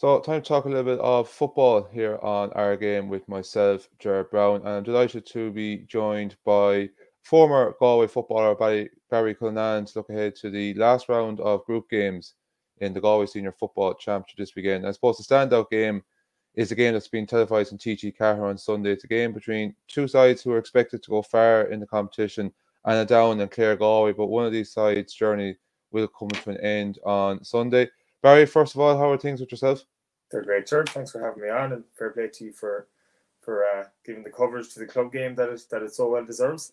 So time to talk a little bit of football here on Our Game with myself, Gerard Brown, and I'm delighted to be joined by former Galway footballer Barry Cullinane to look ahead to the last round of group games in the Galway Senior Football Championship this weekend. And I suppose the standout game is a game that's been televised in TG4 on Sunday. It's a game between two sides who are expected to go far in the competition, Anaghdown and Claregalway, but one of these sides' journey will come to an end on Sunday. Barry, first of all, how are things with yourself? They're great, sir. Thanks for having me on, and fair play to you for giving the coverage to the club game that it so well deserves.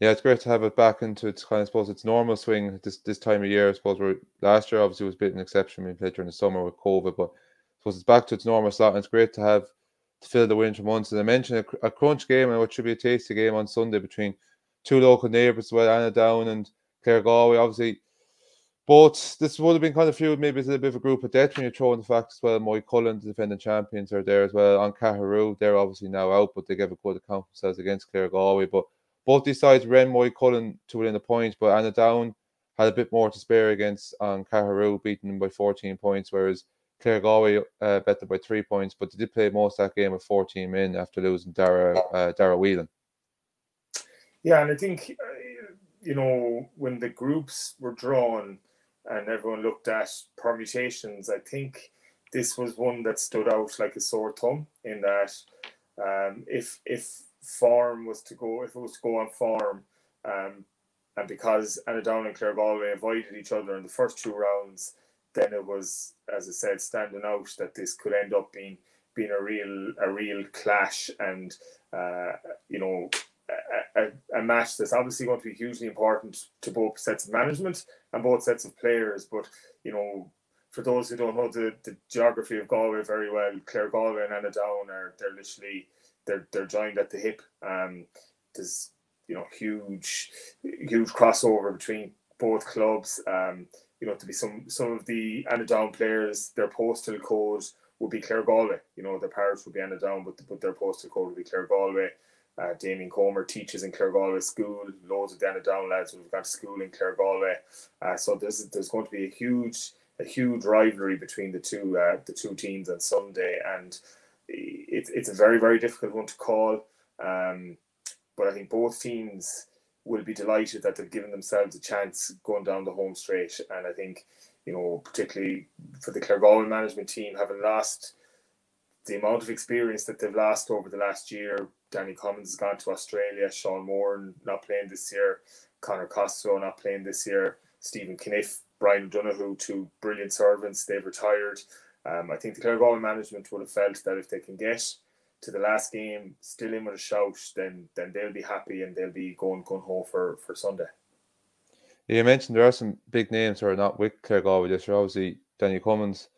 Yeah, it's great to have it back into its kind of, I suppose, its normal swing this time of year. I suppose last year obviously was a bit an exception. We played during the summer with COVID, but I suppose it's back to its normal slot, and it's great to have to fill the winter months. As I mentioned, a crunch game and what should be a tasty game on Sunday between two local neighbours as well, Anaghdown and Claregalway. Obviously, but this would have been kind of feud, maybe it's a bit of a group of death when you throw in the fact as well, Moycullen, the defending champions, are there as well. On Caherlistrane, they're obviously now out, but they gave a good account themselves against Claregalway. But both these sides ran Moycullen to within a point, but Anaghdown had a bit more to spare against on Caherlistrane, beating them by 14 points, whereas Claregalway bet them by 3 points, but they did play most of that game with 14 men after losing Dara Whelan. Yeah, and I think, you know, when the groups were drawn and everyone looked at permutations, I think this was one that stood out like a sore thumb, in that if it was to go on form, and because Anaghdown and Claregalway avoided each other in the first two rounds, then it was, as I said, standing out that this could end up being a real clash, and you know, a match that's obviously going to be hugely important to both sets of management and both sets of players. But, you know, for those who don't know the geography of Galway very well, Claregalway and Anaghdown they're literally they're joined at the hip. There's, you know, huge crossover between both clubs. You know, to be some of the Anaghdown players, their postal code would be Claregalway. You know, their parish would be Anaghdown, but their postal code would be Claregalway. Damien Comer teaches in Claregalway school. Loads of the Anaghdown lads who've gone to school in Claregalway. So there's going to be a huge rivalry between the two teams on Sunday, and it's a very, very difficult one to call. But I think both teams will be delighted that they've given themselves a chance going down the home straight, and I think, you know, particularly for the Claregalway management team, having lost the amount of experience that they've lost over the last year. Danny Cummins has gone to Australia. Sean Moore not playing this year. Connor Costello not playing this year. Stephen Kniff, Brian Dunahoo, two brilliant servants. They've retired. I think the Claregalway management would have felt that if they can get to the last game still in with a shout, then they'll be happy and they'll be going home for Sunday. Yeah, you mentioned there are some big names who are not with Claregalway this year. Obviously, Danny Cummins.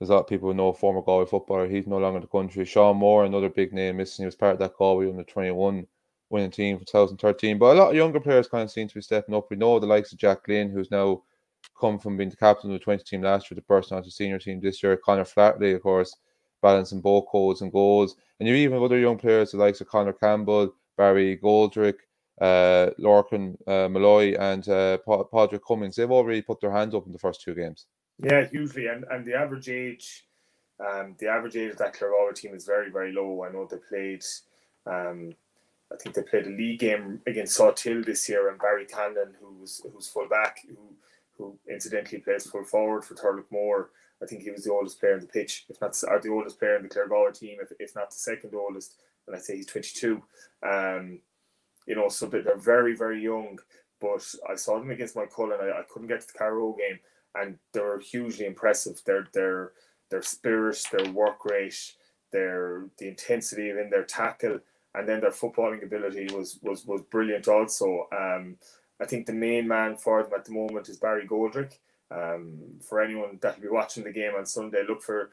There's a lot of people who know, former Galway footballer. He's no longer in the country. Sean Moore, another big name missing. He was part of that Galway under-21 winning team for 2013. But a lot of younger players kind of seem to be stepping up. We know the likes of Jack Glynn, who's now come from being the captain of the 20 team last year to burst onto the senior team this year. Connor Flatley, of course, balancing both codes and goals. And you even have other young players, the likes of Connor Campbell, Barry Goldrick, Lorcan Malloy, and Padraig Cummings. They've already put their hands up in the first two games. Yeah, hugely, and the average age of that Claregalway team is very, very low. I know they played, I think they played a league game against Sawtille this year, and Barry Cannon, who's full back, who incidentally plays full forward for Turloughmore. I think he was the oldest player on the pitch, the oldest player in the Claregalway team, if not the second oldest. And I'd say he's 22. You know, so they're very, very young. But I saw them against Moycullen. I couldn't get to the Carrow game. And they were hugely impressive. Their spirit, their work rate, the intensity in their tackle, and then their footballing ability was brilliant also. I think the main man for them at the moment is Barry Goldrick. For anyone that'll be watching the game on Sunday, look for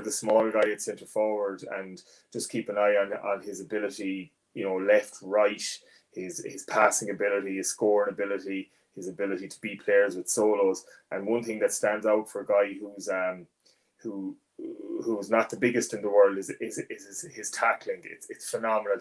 the small guy at centre forward and just keep an eye on his ability. You know, left, right, his passing ability, his scoring ability. His ability to beat players with solos. And one thing that stands out for a guy who's not the biggest in the world is his tackling. It's phenomenal.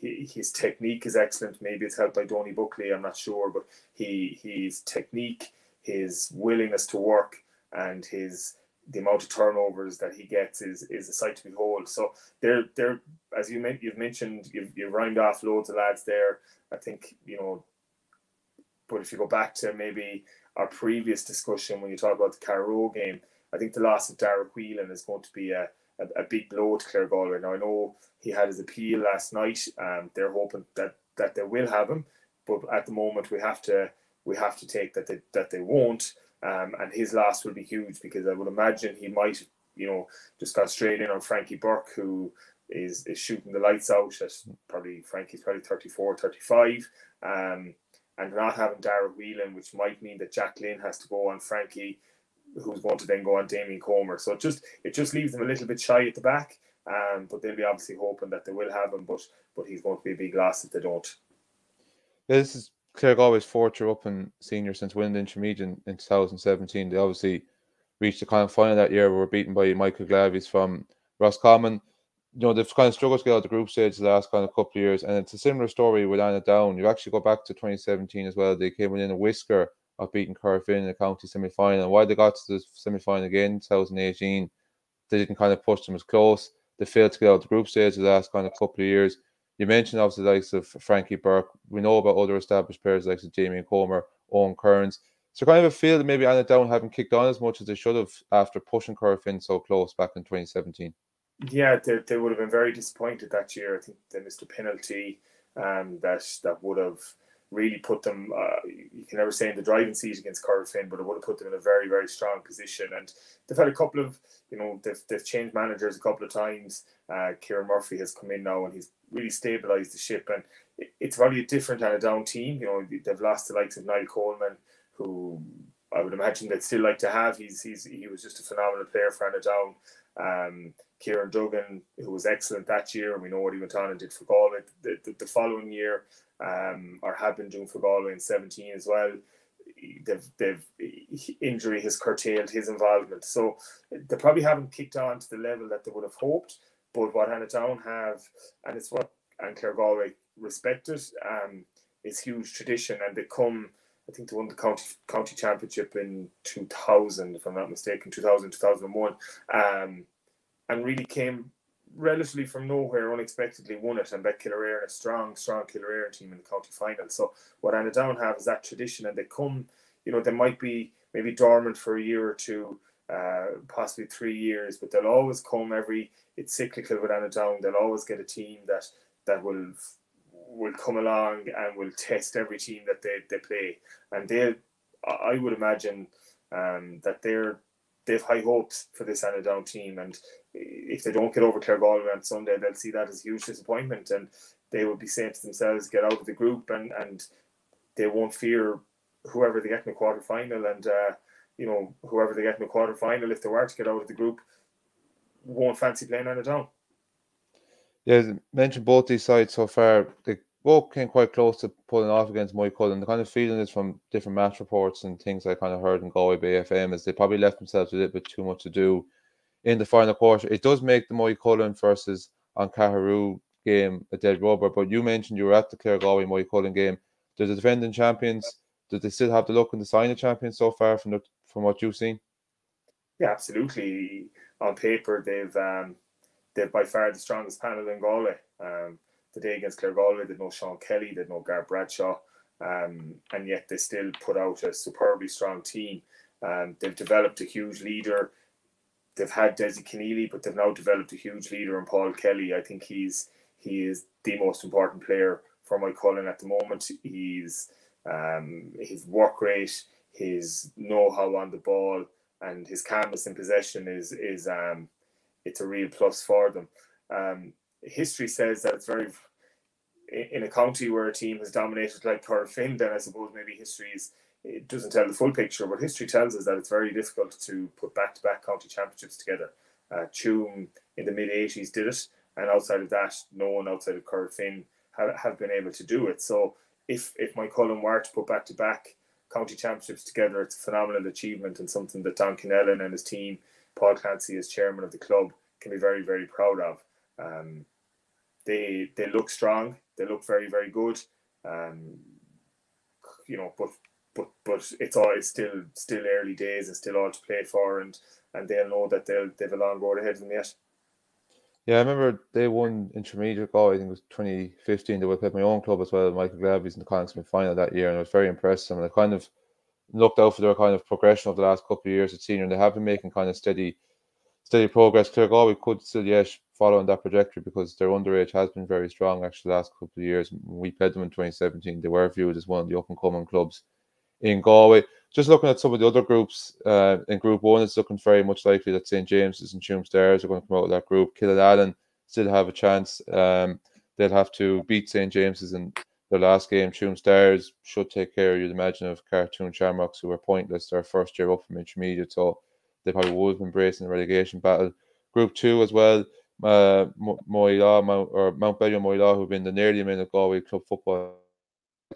His technique is excellent. Maybe it's helped by Donny Buckley, I'm not sure, but his technique, his willingness to work, and his the amount of turnovers that he gets is a sight to behold. So they're as you've mentioned, you've rhymed off loads of lads there. I think, you know, but if you go back to maybe our previous discussion when you talk about the Carrow game, I think the loss of Dara Whelan is going to be a big blow to Claregalway. Now, I know he had his appeal last night. They're hoping that they will have him, but at the moment we have to take that they won't. And his loss will be huge, because I would imagine he might, you know, just got straight in on Frankie Burke, who is shooting the lights out. That's probably Frankie's probably 34, 35. And not having Dara Whelan, which might mean that Jack Glynn has to go on Frankie, who's going to then go on Damien Comer. So it just leaves them a little bit shy at the back. But they'll be obviously hoping that they will have him, but he's going to be a big loss if they don't. This is Claregalway's fourth year up in senior since winning the intermediate in 2017. They obviously reached the kind of final that year. We were beaten by Michael Glaveys from Roscommon. You know, they've kind of struggled to get out of the group stage the last kind of couple of years, and it's a similar story with Anaghdown. You actually go back to 2017 as well. They came within a whisker of beating Corofin in the county semi-final. And while they got to the semi-final again in 2018, they didn't kind of push them as close. They failed to get out of the group stage the last kind of couple of years. You mentioned obviously the likes of Frankie Burke. We know about other established players like Jamie Comer, Owen Kearns. So kind of a feel that maybe Anaghdown haven't kicked on as much as they should have after pushing Corofin so close back in 2017. Yeah, they would have been very disappointed that year. I think they missed a penalty that would have really put them, you can never say in the driving seat against Corofin, but it would have put them in a very, very strong position. And they've had a couple of, you know, they've changed managers a couple of times. Kieran Murphy has come in now and he's really stabilised the ship, and it's probably a different Anaghdown team. You know, they've lost the likes of Niall Coleman, who I would imagine they'd still like to have. He was just a phenomenal player for Anaghdown. Kieran Duggan, who was excellent that year, and we know what he went on and did for Galway the following year, or had been doing for Galway in 17 as well. Injury has curtailed his involvement, so they probably haven't kicked on to the level that they would have hoped. But what Anaghdown have, and it's what Claregalway respected, is huge tradition, and they come. I think they won the county championship in 2000, if I'm not mistaken, 2000, 2001, and really came relatively from nowhere, unexpectedly won it, and bet Killarere, a strong Killarere team in the county final. So what Anaghdown have is that tradition, and they come. You know, they might be maybe dormant for a year or two. Possibly 3 years, but they'll always come every. It's cyclical with Anaghdown. They'll always get a team that will come along and will test every team that they play. And I would imagine that they've high hopes for this Anaghdown team. And if they don't get over Claregalway on Sunday, they'll see that as a huge disappointment, and they will be saying to themselves, "Get out of the group," and they won't fear whoever they get in the quarter final. And you know, whoever they get in the quarter final, if they were to get out of the group, won't fancy playing Anaghdown. Yeah, mentioned both these sides so far. They both came quite close to pulling off against Moycullen. The kind of feeling is from different match reports and things I kind of heard in Galway Bay FM is they probably left themselves a little bit too much to do in the final quarter. It does make the Moycullen versus Oncaharue game a dead rubber. But you mentioned you were at the Claregalway Moycullen game. They're the defending champions. Do they still have the look and the sign of champions so far from what you've seen? Yeah, absolutely. On paper, they've by far the strongest panel in Galway. The day against Claregalway, they'd no Sean Kelly, they'd no Gareth Bradshaw, and yet they still put out a superbly strong team. They've developed a huge leader. They've had Desi Keneally, but they've now developed a huge leader in Paul Kelly. I think he is the most important player for Moycullen at the moment. His work rate, his know-how on the ball, and his calmness in possession is it's a real plus for them. History says that it's very in a county where a team has dominated like Corofin, then I suppose maybe it doesn't tell the full picture, but history tells us that it's very difficult to put back-to-back county championships together. Tuam in the mid-80s did it, and outside of that, no one outside of Corofin have been able to do it. So if Moycullen were to put back-to-back county championships together, it's a phenomenal achievement and something that Don Kinellan and his team, Paul Clancy as chairman of the club, can be very, very proud of. They look strong. They look very, very good. You know, but but it's all, it's still early days. It's still all to play for, and they'll know that they've a long road ahead of them yet. Yeah, I remember they won intermediate goal, I think it was 2015. They would play my own club as well, Michael Glaveys, in the Connacht final that year, and I was very impressed. And I kind of looked out for their kind of progression of the last couple of years at senior, and they have been making kind of steady progress. Claregalway could still, yes, follow on that trajectory because their underage has been very strong actually the last couple of years. We played them in 2017. They were viewed as one of the up-and-coming clubs in Galway. Just looking at some of the other groups, in Group 1, it's looking very much likely that St. James's and Tuam Stars are going to come out of that group. Killinallen still have a chance. They'll have to beat St. James's in their last game. Tuam Stars should take care, you'd imagine, of Cartoon Shamrocks, who were pointless their first year up from intermediate, so they probably would have embraced in the relegation battle. Group 2 as well, Mount Bellew and Moycullen, who've been the nearly men of Galway club football,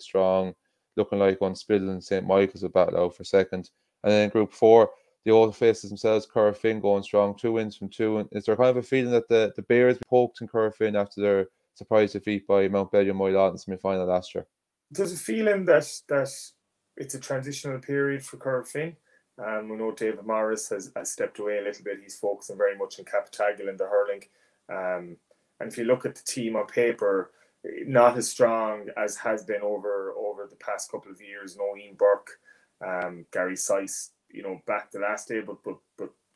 strong, looking like on Spittle and St. Michael's will battle out for second. And then Group 4, the old faces themselves, Corofin going strong, 2 wins from 2. And is there kind of a feeling that the Bears poked in Corofin after their surprise defeat by Mount Bellew and Moycullen in the semi-final last year? There's a feeling that it's a transitional period for Corofin. We know David Morris has stepped away a little bit. He's focusing very much on Capatagal and the hurling. And if you look at the team on paper, not as strong as has been over the past couple of years. Noémie Burke, Gary Syce, back the last day, but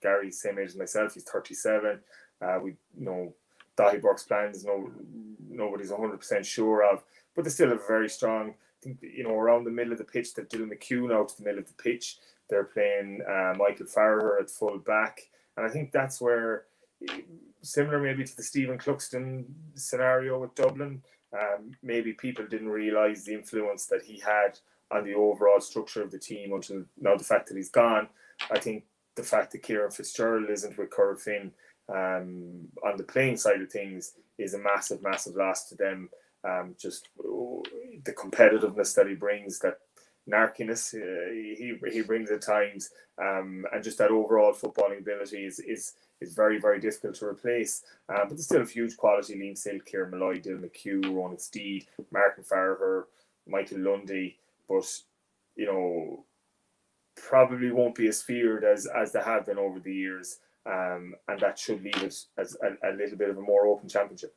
Gary, same age as myself, he's 37. We Dahi Burke's plans, nobody's 100% sure of, but they still have a very strong. I think around the middle of the pitch, they've Dylan McCune out to the middle of the pitch. They're playing Michael Farraher at full back, and I think that's where, similar maybe to the Stephen Cluxton scenario with Dublin. Maybe people didn't realise the influence that he had on the overall structure of the team until now. The fact that he's gone, I think the fact that Kieran Fitzgerald isn't with Corofin on the playing side of things is a massive, massive loss to them. The competitiveness that he brings, that narkiness he brings at times, and just that overall footballing ability is very, very difficult to replace. But there's still a huge quality. Liam Silk, Kieran Malloy, Dylan McHugh, Ronan Steed, Martin Farraher, Michael Lundy. But, probably won't be as feared as they have been over the years. And that should leave it as a little bit of a more open championship.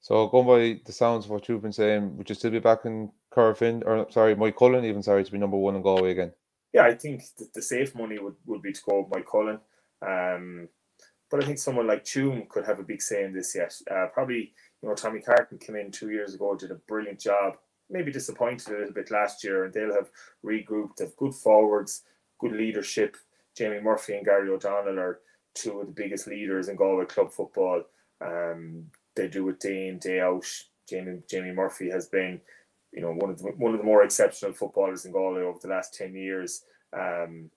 So going by the sounds of what you've been saying, would you still be back in Corofin, Moycullen to be number 1 in Galway again? Yeah, I think the safe money would be to go with Moycullen. But I think someone like Tuam could have a big say in this yet. Probably, Tommy Carton came in 2 years ago, did a brilliant job, maybe disappointed a little bit last year, and they'll have regrouped, have good forwards, good leadership. Jamie Murphy and Gary O'Donnell are two of the biggest leaders in Galway club football. They do it day in, day out. Jamie Murphy has been, one of the more exceptional footballers in Galway over the last 10 years. And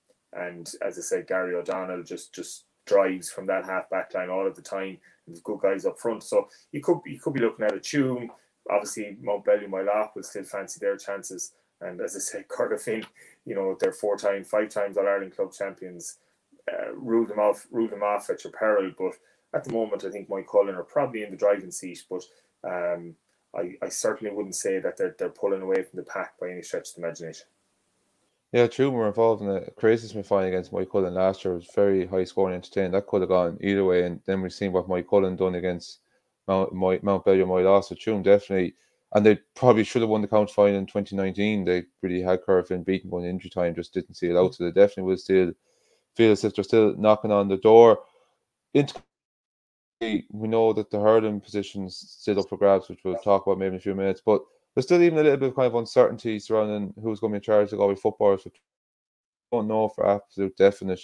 as I said, Gary O'Donnell just drives from that half back line all of the time. There's good guys up front, so you could be looking at a Tuam. Obviously, Mount Bellew, Moycullen will still fancy their chances. And as I said, Corofin, they're 5 times All Ireland club champions. Rule them off at your peril. But at the moment, I think Moycullen are probably in the driving seat. But I certainly wouldn't say that they're pulling away from the pack by any stretch of the imagination. Yeah, Tuam were involved in a crazy semi-final against Moycullen last year. It was very high scoring, entertaining. That could have gone either way. And then we've seen what Moycullen done against Mount Bellew and Moycullen. So Tuam definitely, and they probably should have won the county final in 2019. They really had Corofin beaten going injury time, just didn't see it out. So they definitely will still feel as if they're still knocking on the door. We know that the hurling position's still up for grabs, which we'll talk about maybe in a few minutes. But there's still even a little bit of kind of uncertainty surrounding who's going to be in charge of Galway footballers. We don't know for absolute definite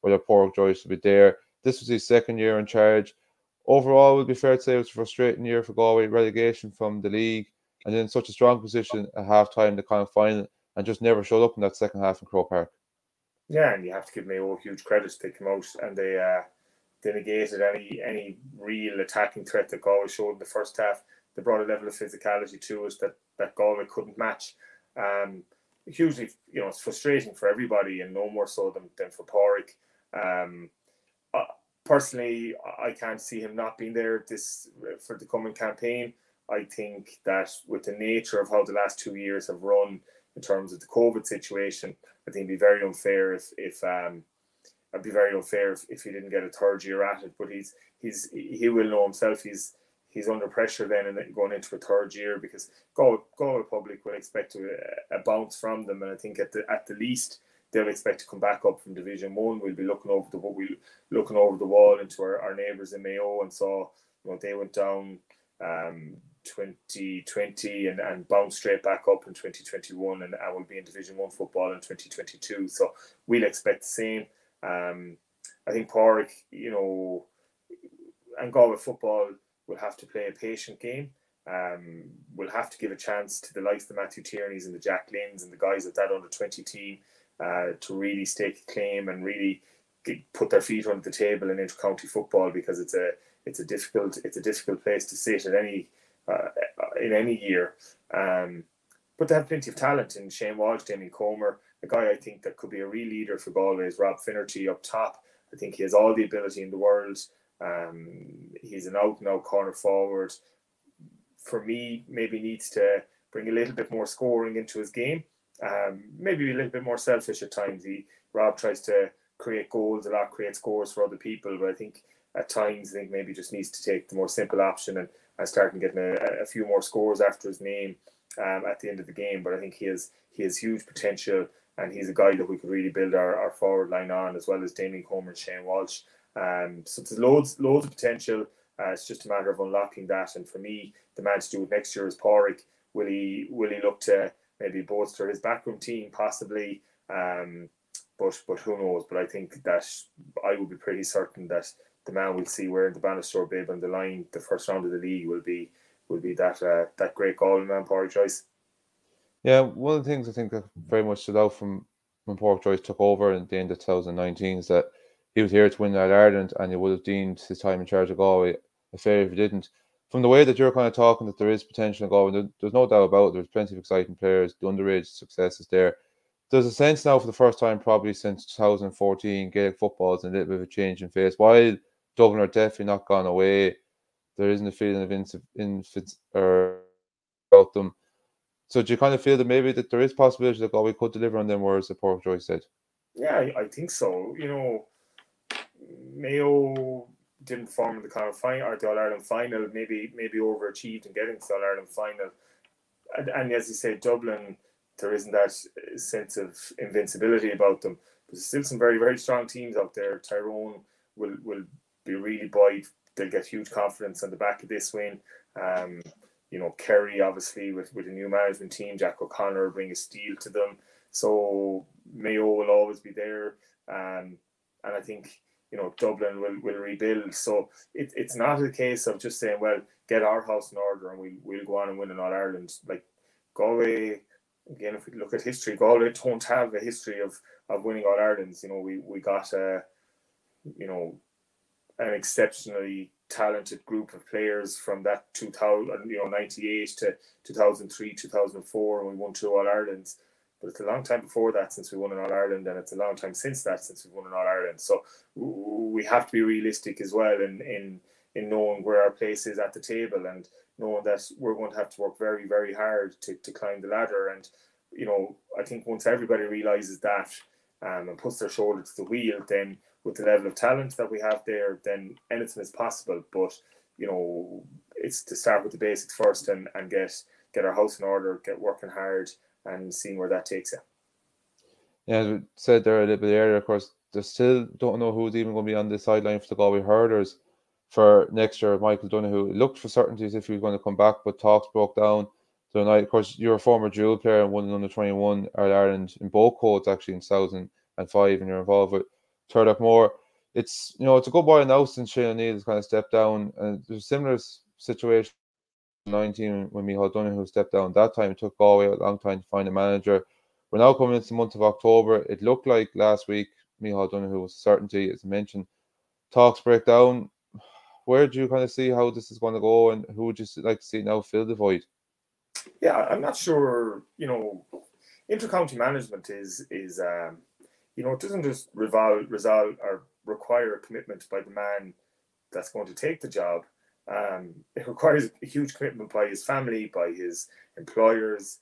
whether Pádraic Joyce will be there. This was his second year in charge. Overall, it would be fair to say it was a frustrating year for Galway, relegation from the league, and then such a strong position at half-time, the kind of final, and just never showed up in that second half in Croke Park. Yeah, and you have to give Mayo huge credit. They came out and they negated any real attacking threat that Galway showed in the first half. They brought a level of physicality to us that Galway couldn't match. Hugely, it's frustrating for everybody, and no more so than for Pádraic. Personally, I can't see him not being there for the coming campaign. I think that with the nature of how the last 2 years have run, in terms of the COVID situation. I think it'd be very unfair if he didn't get a third year at it. But he will know himself. He's under pressure then, and going into a third year, because Galway public will expect a bounce from them, and I think at the least they'll expect to come back up from Division One. We'll be looking over the wall into our neighbours in Mayo, and saw, you know, they went down 2020 and bounced straight back up in 2021, and I will be in Division One football in 2022. So we'll expect the same. I think Pádraic, you know, and Galway football will have to play a patient game. We'll have to give a chance to the likes of the Matthew Tierneys and the Jack Glynns and the guys at that under-20 team to really stake a claim and really put their feet under the table in inter-county football, because it's a difficult place to sit at in any year. But they have plenty of talent in Shane Walsh, Damien Comer. A guy I think that could be a real leader for Galway is Rob Finnerty up top. I think he has all the ability in the world. He's an out-and-out corner forward. For me, maybe needs to bring a little bit more scoring into his game. Maybe a little bit more selfish at times. Rob tries to create goals a lot, create scores for other people, but I think at times, I think maybe just needs to take the more simple option and start getting a few more scores after his name at the end of the game. But I think he has huge potential, and he's a guy that we could really build our forward line on, as well as Damien Comer and Shane Walsh. So there's loads of potential. It's just a matter of unlocking that. And for me, the man to do it next year is Pádraic. Will he look to maybe bolster his backroom team, possibly? But who knows? But I think that I would be pretty certain that the man we'll see wearing the Bannister bib on the line the first round of the league will be that great Galway man, Pádraic Joyce. Yeah, one of the things I think that very much stood out from when Pádraic Joyce took over at the end of 2019 is that he was here to win that Ireland, and he would have deemed his time in charge of Galway a failure if he didn't. From the way that you're kind of talking, that there is potential in Galway, there's no doubt about it. There's plenty of exciting players. The underage success is there. There's a sense now, for the first time probably since 2014, Gaelic football is in a little bit of a change in face. While Dublin are definitely not gone away, there isn't a feeling of about them. So do you kind of feel that maybe that there is possibility that Galway could deliver on them words that Pádraic Joyce said? Yeah, I think so. You know, Mayo didn't form in the Connacht final or the All-Ireland final, maybe overachieved in getting to the All-Ireland final. And as you say, Dublin, there isn't that sense of invincibility about them. There's still some very, very strong teams out there. Tyrone will be really buoyed. They'll get huge confidence on the back of this win. You know, Kerry, obviously, with a new management team, Jack O'Connor will bring a steal to them. So Mayo will always be there. And I think, you know, Dublin will rebuild. So it's not a case of just saying, well, get our house in order and we'll go on and win an All-Ireland. Like, Galway, again, if we look at history, Galway don't have a history of winning All-Irelands. You know, we got an exceptionally talented group of players from that 1998 to 2003, 2004, and we won 2 All-Irelands. But it's a long time before that since we won an All-Ireland, and it's a long time since that since we won an All-Ireland. So we have to be realistic as well in knowing where our place is at the table, and knowing that we're going to have to work very, very hard to climb the ladder. And, you know, I think once everybody realises that and puts their shoulder to the wheel, then with the level of talent that we have there, then anything is possible. But, you know, it's to start with the basics first and get our house in order, get working hard, and seeing where that takes it. Yeah, as we said there a little bit earlier, of course, they still don't know who's even going to be on the sideline for the Galway hurlers for next year. Michael Dunahoo looked for certainties if he was going to come back, but talks broke down. So now, of course, you're a former dual player and won an under-21 All-Ireland in both codes, actually, in 2005, and you're involved with Turloughmore. It's, you know, it's a good boy now since Shane O'Neill has kind of stepped down, and there's a similar situation 19 when Micheál Dunahoo stepped down that time. It took Galway a long time to find a manager. We're now coming into the month of October. It looked like last week Micheál Dunahoo was a certainty, as I mentioned. Talks break down. Where do you kind of see how this is going to go, and who would you like to see now fill the void? Yeah, I'm not sure. You know, inter-county management is you know, it doesn't just resolve or require a commitment by the man that's going to take the job. It requires a huge commitment by his family, by his employers,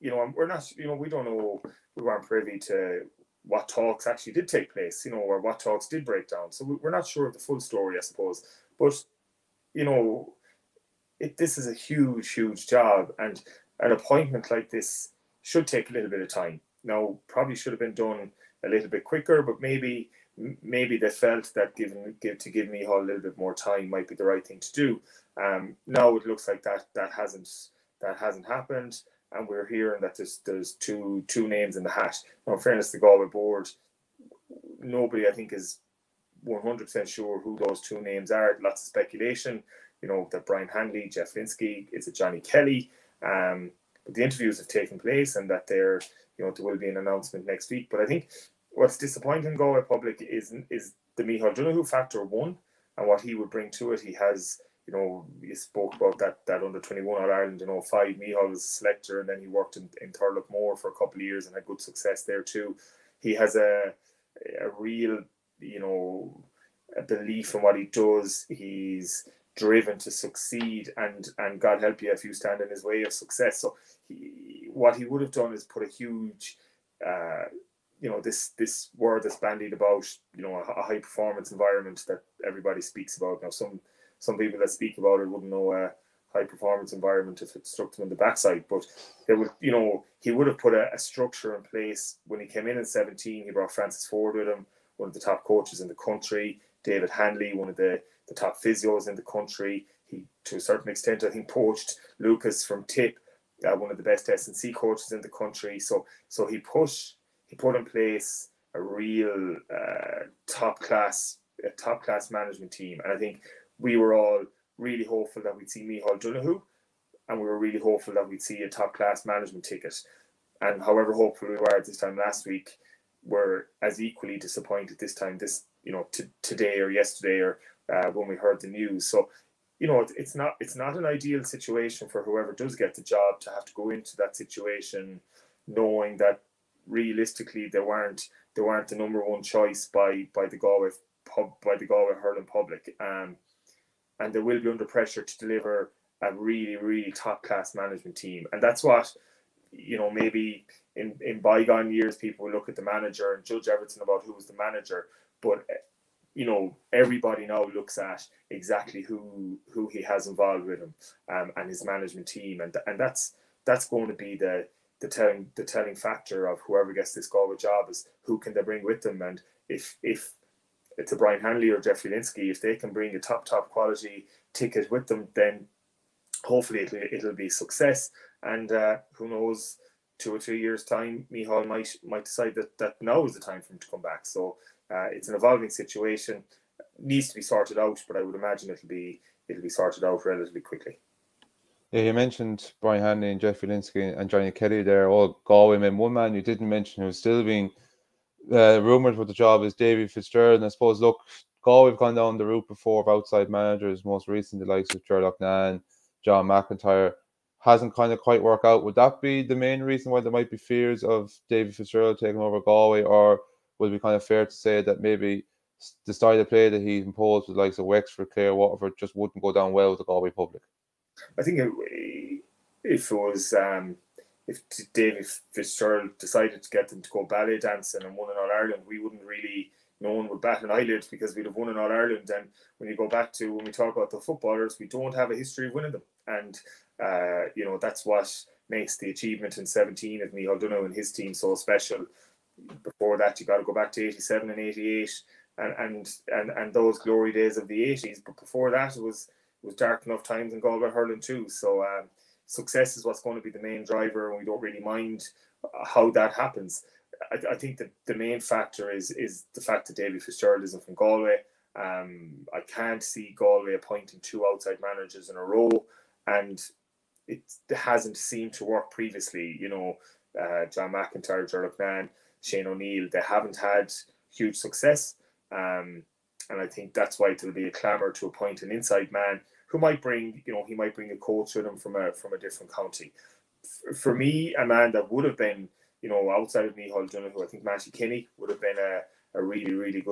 you know, we're not, you know, we don't know, we weren't privy to what talks actually did take place, you know, or what talks did break down. So we're not sure of the full story, I suppose. But, you know, this is a huge, huge job. And an appointment like this should take a little bit of time. Now, probably should have been done a little bit quicker, but maybe they felt that give Micheál a little bit more time might be the right thing to do. Now it looks like that hasn't happened, and we're hearing that there's two names in the hat. Now, in fairness, the Galway board, nobody I think is 100% sure who those two names are. Lots of speculation, you know, that Brian Hanley, Jeff Linsky, is it Johnny Kelly? But the interviews have taken place, and that they're, you know, there will be an announcement next week. But I think what's disappointing Galway public is the Micheál Dunahoo factor, one, and what he would bring to it. He has, you know, you spoke about that under-21 All-Ireland in 2005. Micheál was a selector, and then he worked in Turloughmore for a couple of years and had good success there too. He has a real, you know, a belief in what he does. He's driven to succeed, and God help you if you stand in his way of success. So what he would have done is put a huge... you know, this word that's bandied about, you know, a high performance environment that everybody speaks about. Now, some people that speak about it wouldn't know a high performance environment if it struck them in the backside. But they would, you know, he would have put a structure in place. When he came in 2017. He brought Francis Ford with him, one of the top coaches in the country. David Hanley, one of the top physios in the country. He, to a certain extent, I think, poached Lucas from Tip, one of the best S&C coaches in the country. So he pushed. He put in place a real top class management team, and I think we were all really hopeful that we'd see Micheál Dunahoo, and we were really hopeful that we'd see a top class management ticket. And however hopeful we were at this time last week, we're as equally disappointed this time. This, you know, today or yesterday or when we heard the news. So, you know, it's not an ideal situation for whoever does get the job to have to go into that situation knowing that. Realistically, they weren't the number one choice by the Galway hurling public, and they will be under pressure to deliver a really, really top class management team. And that's what, you know, maybe in bygone years people look at the manager and judge everything about who was the manager, but you know, everybody now looks at exactly who he has involved with him, and his management team, and that's going to be the telling factor of whoever gets this Galway job is who can they bring with them. And if it's a Brian Hanley or Jeffrey Linsky, if they can bring a top quality ticket with them, then hopefully it'll be success. And who knows, 2 or 3 years time, Micheál might decide that now is the time for him to come back. So it's an evolving situation, it needs to be sorted out, but I would imagine it'll be sorted out relatively quickly. Yeah, you mentioned Brian Hanley and Jeffrey Linsky and Johnny Kelly there, all Galway men. One man you didn't mention who's still being rumoured for the job is Davy Fitzgerald. And I suppose, look, Galway have gone down the route before of outside managers, most recently the likes of Ger Loughnane, John McIntyre. Hasn't kind of quite worked out. Would that be the main reason why there might be fears of Davy Fitzgerald taking over Galway? Or would it be kind of fair to say that maybe the style of play that he imposed with the likes of Wexford, Clare, Waterford just wouldn't go down well with the Galway public? I think if Davy Fitzgerald decided to get them to go ballet dancing and won in All-Ireland, we wouldn't really, no one would bat an eyelid because we'd have won in All-Ireland. And when you go back to when we talk about the footballers, we don't have a history of winning them. And, you know, that's what makes the achievement in 2017 of Micheál Dunahoo and his team so special. Before that, you got to go back to 87 and 88 and those glory days of the 80s. But before that, it was dark enough times in Galway hurling too. So success is what's going to be the main driver, and we don't really mind how that happens. I think that the main factor is the fact that Davy Fitzgerald isn't from Galway. I can't see Galway appointing two outside managers in a row, and it hasn't seemed to work previously. You know, John McIntyre, Ger Loughnane, Shane O'Neill, they haven't had huge success. And I think that's why there'll be a clamour to appoint an inside man who might bring, you know, he might bring a coach with him from a different county. For me, a man that would have been, you know, outside of Micheál Dunahoo, I think Matty Kinney would have been a really, really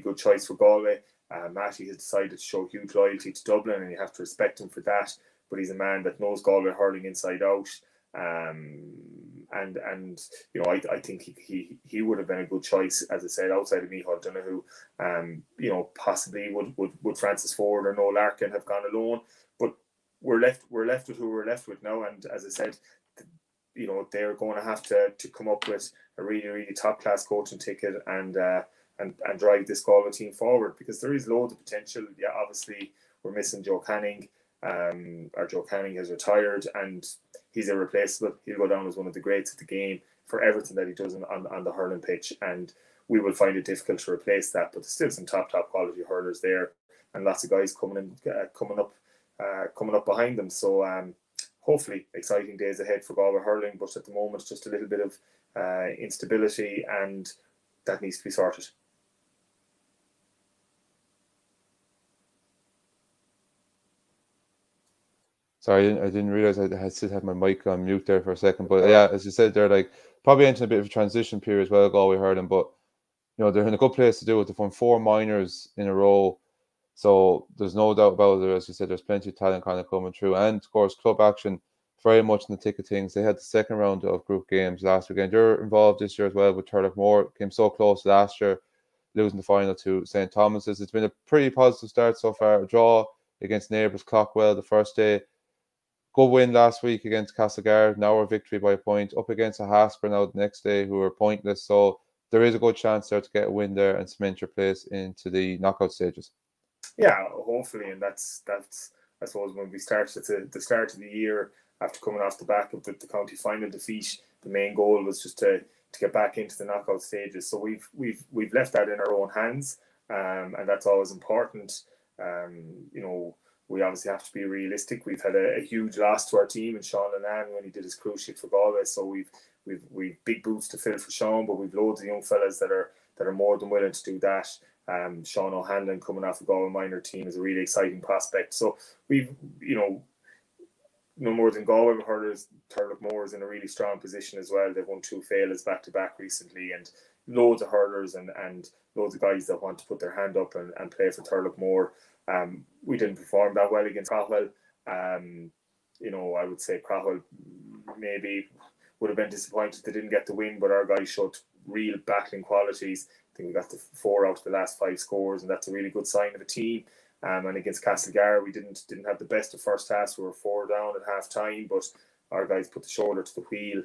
good choice for Galway. Matty has decided to show huge loyalty to Dublin, and you have to respect him for that. But he's a man that knows Galway hurling inside out. And I think he would have been a good choice, as I said, outside of Michael Dunahoo. Possibly would Francis Ford or Noel Larkin have gone alone, but we're left with who we're left with now. And as I said, they're going to have to come up with a really, really top class coaching ticket and drive this Galway team forward, because there is loads of potential. Yeah, obviously we're missing Joe Canning. Joe Canning has retired and he's irreplaceable. He'll go down as one of the greats of the game for everything that he does on the hurling pitch, and we will find it difficult to replace that. But there's still some top quality hurlers there, and lots of guys coming up behind them. So hopefully exciting days ahead for Galway hurling, but at the moment it's just a little bit of instability, and that needs to be sorted. Sorry, I didn't realize I still had my mic on mute there for a second. But yeah, as you said, they're probably entering a bit of a transition period as well, Galway hurling. But they're in a good place to do it. They've won 4 minors in a row, so there's no doubt about it. As you said, there's plenty of talent kind of coming through, and of course, club action very much in the thick of things. They had the second round of group games last weekend. They're involved this year as well with Turloughmore. Came so close last year, losing the final to St. Thomas's. It's been a pretty positive start so far. A draw against neighbours Clockwell the first day. Good win last week against Castlegar, now a victory by a point, up against a Hasper now the next day, who are pointless. So there is a good chance there to get a win there and cement your place into the knockout stages. Yeah, hopefully. And that's I suppose, when we started at the start of the year, after coming off the back of the county final defeat, the main goal was just to get back into the knockout stages. So we've left that in our own hands, and that's always important. We obviously have to be realistic. We've had a huge loss to our team in Sean Lennon when he did his cruise ship for Galway. So we've big boots to fill for Sean, but we've loads of young fellas that are more than willing to do that. Sean O'Hanlon coming off the Galway minor team is a really exciting prospect. So no more than Galway hurlers, Turloughmore is in a really strong position as well. They've won 2 failures back to back recently, and loads of hurlers and loads of guys that want to put their hand up and play for Turloughmore. We didn't perform that well against Crowell. I would say Crowell maybe would have been disappointed they didn't get the win, but our guys showed real battling qualities. I think we got the 4 out of the last 5 scores, and that's a really good sign of a team. And against Castlegar, we didn't have the best of first half. We were 4 down at half time, but our guys put the shoulder to the wheel.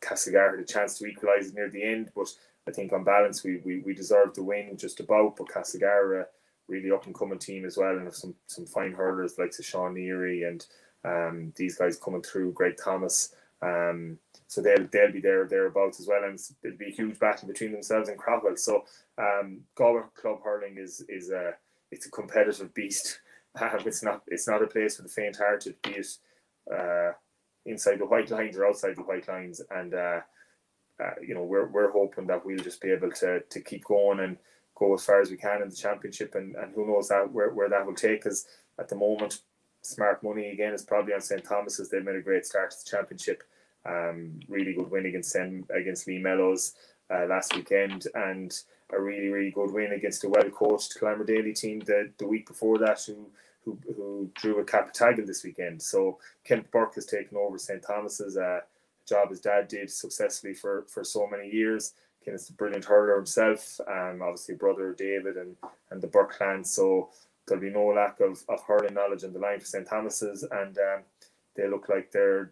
Castlegar had a chance to equalise near the end, but I think on balance we deserved the win just about. But Castlegar, really up and coming team as well, and have some fine hurlers like Sean Neary and these guys coming through, Greg Thomas. So they'll be thereabouts as well, and there'll be a huge battle between themselves and Crowell. So Galway club hurling is a competitive beast. It's not a place for the faint-hearted, be it inside the white lines or outside the white lines. And we're hoping that we'll just be able to keep going and go as far as we can in the championship, and who knows where that will take us. At the moment, smart money again is probably on St. Thomas's. They've made a great start to the championship. Really good win against Lee Mellows last weekend, and a really, really good win against a well-coached Clamerdaly team the week before that, who drew a Capatagan this weekend. So Kent Burke has taken over St. Thomas's job his dad did successfully for so many years. Kenneth's a brilliant hurler himself, obviously brother of David and the Burke clan, so there'll be no lack of hurling knowledge on the line for St. Thomas's, and they look like they're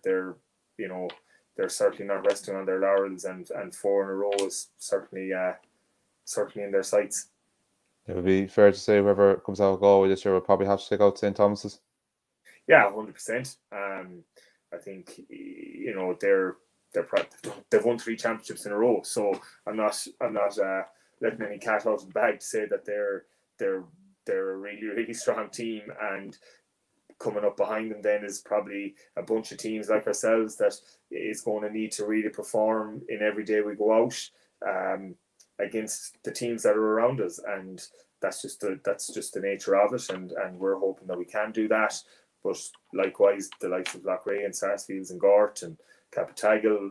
certainly not resting on their laurels, and 4 in a row is certainly in their sights. It would be fair to say whoever comes out of Galway this year will probably have to take out St. Thomas's. Yeah, 100%. I think they've won 3 championships in a row, so I'm not letting any cat out of the bag to say that they're a really, really strong team, and coming up behind them then is probably a bunch of teams like ourselves that is going to need to really perform in every day we go out against the teams that are around us, and that's just the nature of it, and we're hoping that we can do that. But likewise, the likes of Loughrea and Sarsfields and Gort and Capatagal,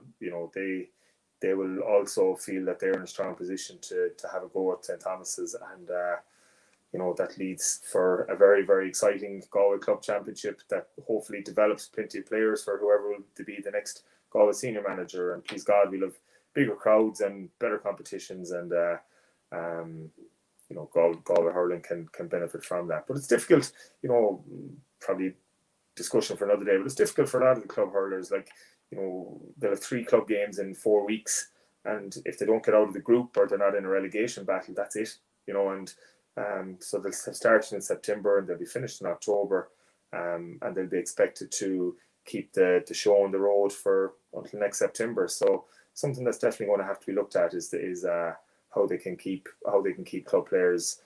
they will also feel that they're in a strong position to have a go at St. Thomas's, and you know, that leads for a very, very exciting Galway Club Championship that hopefully develops plenty of players for whoever will be the next Galway senior manager. And please God, we'll have bigger crowds and better competitions, and you know, Galway hurling can benefit from that. But it's difficult, you know, probably discussion for another day, but it's difficult for a lot of the club hurlers. Like, you know, there are 3 club games in 4 weeks, and if they don't get out of the group or they're not in a relegation battle, that's it, you know. And so they'll start in September and they'll be finished in October, and they'll be expected to keep the show on the road for until next September. So something that's definitely going to have to be looked at is how they can keep club players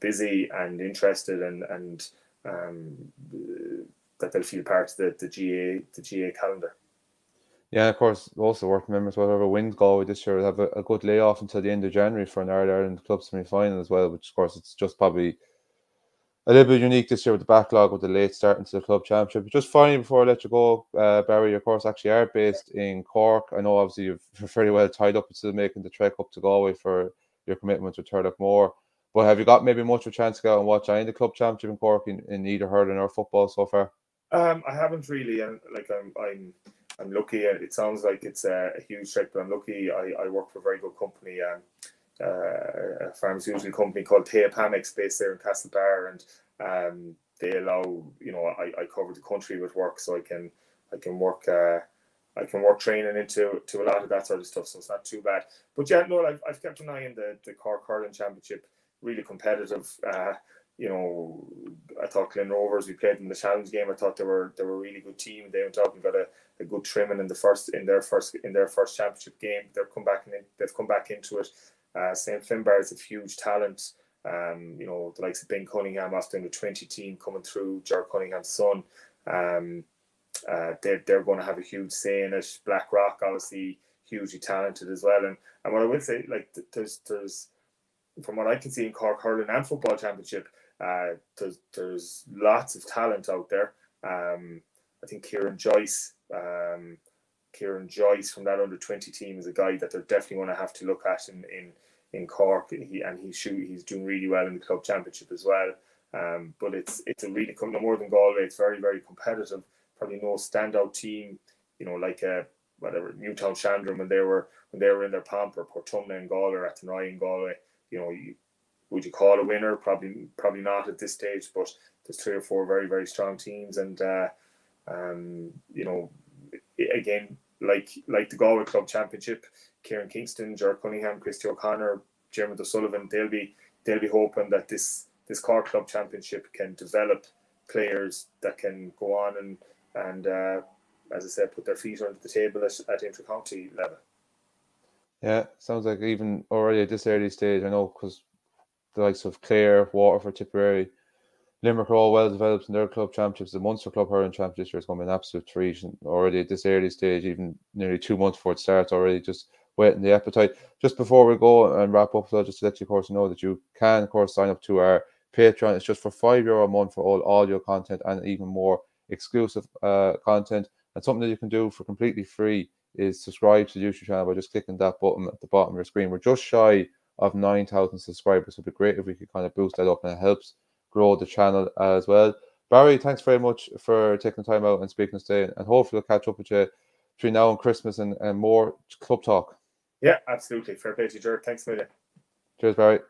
busy and interested, and that they'll feel part of the GA calendar. Yeah, of course, also worth remembering, whatever wins Galway this year will have a good layoff until the end of January for an Ireland club semi-final as well, which, of course, it's just probably a little bit unique this year with the backlog, with the late start into the club championship. But just finally, before I let you go, Barry, of course, actually are based in Cork. I know, obviously, you're fairly well tied up with still making the trek up to Galway for your commitment to Turloughmore. But have you got maybe much of a chance to go out and watch any of the club championship in Cork in either hurling or football so far? I haven't really, and like I'm lucky. It sounds like it's a huge trek, but I'm lucky. I work for a very good company, a pharmaceutical company called Pamex, based there in Castlebar, and they allow, you know, I cover the country with work, so I can work training into a lot of that sort of stuff, so it's not too bad. But yeah, no, I've kept an eye on the Cork Hurling Championship, really competitive. You know, I thought Glen Rovers, we played in the challenge game. I thought they were a really good team. They went out and got a good trimming in their first championship game. They've come back into it. St. Finbarr's a huge talent. You know, the likes of Ben Cunningham after the 20 team coming through, Ger Cunningham's son. They're going to have a huge say in it. Black Rock, obviously, hugely talented as well. And what I will say, like, there's from what I can see in Cork Hurling and Football Championship, there's lots of talent out there. I think Kieran Joyce from that under 20 team is a guy that they're definitely going to have to look at in Cork. He's doing really well in the club championship as well. But it's a really, no more than Galway, it's very, very competitive. Probably no standout team, you know, like Newtown Shandrum when they were in their pomp, or Portumna in Galway, or Athenry in Galway. You know, would you call a winner? Probably not at this stage. But there's 3 or 4 very, very strong teams, and you know, again, like the Galway Club Championship, Kieran Kingston, Ger Cunningham, Christy O'Connor, Jeremy O'Sullivan, they'll be hoping that this Cork Club Championship can develop players that can go on and as I said, put their feet under the table at inter-county level. Yeah, sounds like even already at this early stage, I know, because the likes of Clare, Waterford, Tipperary, Limerick are all well developed in their club championships. The Munster Club Hurling Championship this year is going to be an absolute treat, and already at this early stage, even nearly 2 months before it starts, already just whetting the appetite. Just before we go and wrap up, so just to let you, of course, know that you can, of course, sign up to our Patreon. It's just for €5 a month for all audio content and even more exclusive content. And something that you can do for completely free is subscribe to the YouTube channel by just clicking that button at the bottom of your screen. We're just shy of 9,000 subscribers. It'd be great if we could kind of boost that up, and it helps grow the channel as well. Barry, thanks very much for taking the time out and speaking to us today, and hopefully we'll catch up with you between now and Christmas and more club talk. Yeah, absolutely. Fair play to you, Ger. Thanks a million. Cheers, Barry.